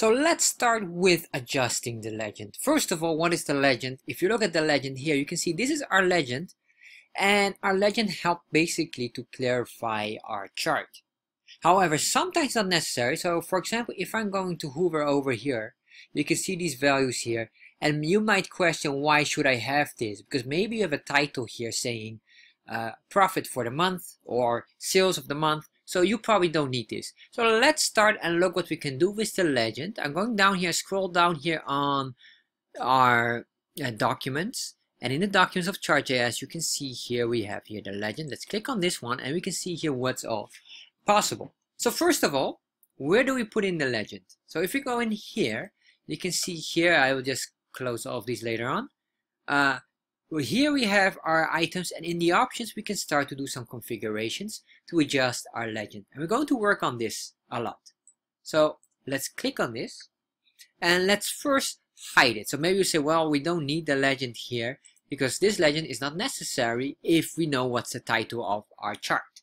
So let's start with adjusting the legend. First of all, what is the legend? If you look at the legend here, you can see this is our legend, and our legend helped basically to clarify our chart. However, sometimes not necessary. So for example, if I'm going to hover over here, you can see these values here, and you might question, why should I have this? Because maybe you have a title here saying profit for the month or sales of the month, so you probably don't need this. So let's start and look what we can do with the legend. I'm going down here, scroll down here on our documents, and in the documents of Chart.js, you can see here we have here the legend. Let's click on this one and we can see here what's all possible. So first of all, where do we put in the legend? So if we go in here, you can see here, I will just close all of these later on. Here we have our items, and in the options we can start to do some configurations to adjust our legend, and we're going to work on this a lot. So let's click on this and let's first hide it. So maybe you say, well, we don't need the legend here because this legend is not necessary if we know what's the title of our chart.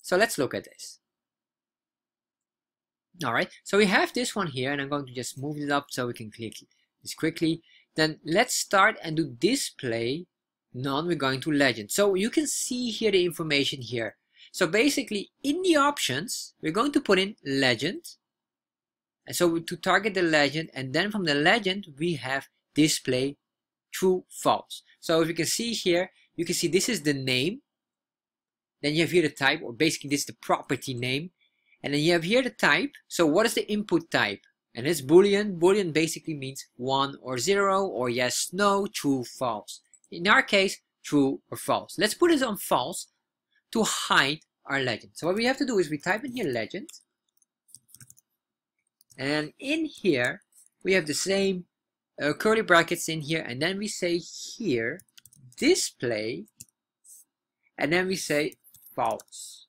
So let's look at this. Alright, so we have this one here, and I'm going to just move it up so we can click this quickly. Then let's start and do display none. We're going to legend. So you can see here the information here. So basically in the options, we're going to put in legend. And so to target the legend, and then from the legend, we have display true, false. So if you can see here, you can see this is the name. Then you have here the type, or basically this is the property name. And then you have here the type. So what is the input type? And it's Boolean. Boolean basically means 1 or 0, or yes, no, true, false. In our case, true or false. Let's put it on false to hide our legend. So what we have to do is we type in here legend. And in here, we have the same curly brackets in here. And then we say here, display. And then we say false.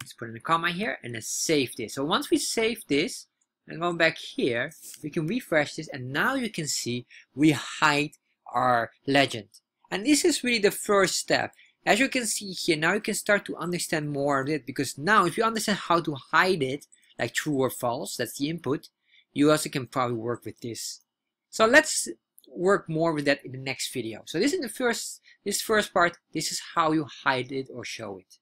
Let's put in a comma here and then save this. So once we save this, and going back here, we can refresh this, and now you can see we hide our legend. And this is really the first step. As you can see here, now you can start to understand more of it, because now if you understand how to hide it, like true or false, that's the input, you also can probably work with this. So let's work more with that in the next video. So this is the first part, this is how you hide it or show it.